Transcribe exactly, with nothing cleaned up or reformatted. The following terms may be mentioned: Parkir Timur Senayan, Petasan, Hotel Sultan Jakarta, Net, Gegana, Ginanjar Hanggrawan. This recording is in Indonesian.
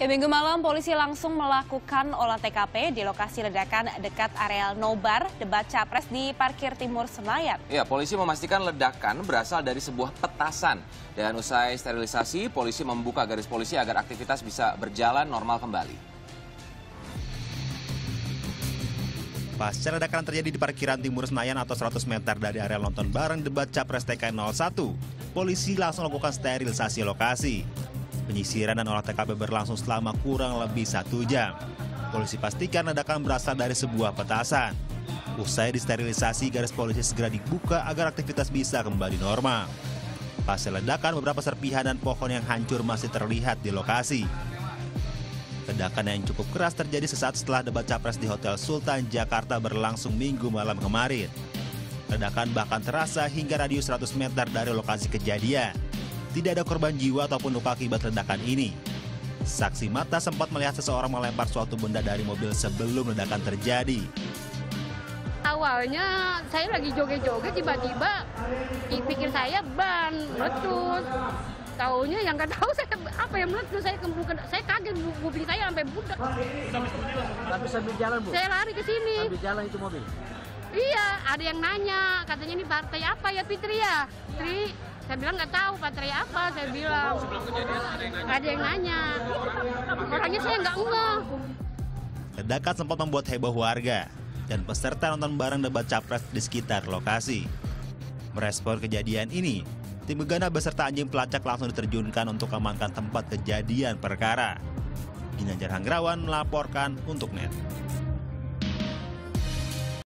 Ya, minggu malam polisi langsung melakukan olah T K P di lokasi ledakan dekat areal Nobar, debat capres di Parkir Timur Senayan. Ya, polisi memastikan ledakan berasal dari sebuah petasan. Dan usai sterilisasi, polisi membuka garis polisi agar aktivitas bisa berjalan normal kembali. Pasca ledakan terjadi di parkiran Timur Senayan atau seratus meter dari areal nonton bareng debat capres T K nol satu, polisi langsung lakukan sterilisasi lokasi. Penyisiran dan olah T K P berlangsung selama kurang lebih satu jam. Polisi pastikan ledakan berasal dari sebuah petasan. Usai disterilisasi, garis polisi segera dibuka agar aktivitas bisa kembali normal. Pasca ledakan, beberapa serpihan dan pohon yang hancur masih terlihat di lokasi. Ledakan yang cukup keras terjadi sesaat setelah debat capres di Hotel Sultan Jakarta berlangsung minggu malam kemarin. Ledakan bahkan terasa hingga radius seratus meter dari lokasi kejadian. Tidak ada korban jiwa ataupun luka akibat ledakan ini. Saksi mata sempat melihat seseorang melempar suatu benda dari mobil sebelum ledakan terjadi. Awalnya saya lagi joget-joget, tiba-tiba pikir saya ban meletus. Taunya yang nggak tahu saya apa yang meletus, saya kembukan, saya kaget, mobil saya sampai budak. Tapi sambil jalan, Bu. Saya lari ke sini. Sambil jalan itu mobil. Iya, ada yang nanya, katanya ini partai apa ya, Fitri ya? Fitri. Saya bilang nggak tahu partai apa, saya bilang. Sebelum kejadian ada yang nanya. Ada yang nanya. Orangnya saya nggak ngeh. Ledakan sempat membuat heboh warga dan peserta nonton bareng debat capres di sekitar lokasi. Merespon kejadian ini, tim Gegana beserta anjing pelacak langsung diterjunkan untuk amankan tempat kejadian perkara. Ginanjar Hanggrawan melaporkan untuk Net.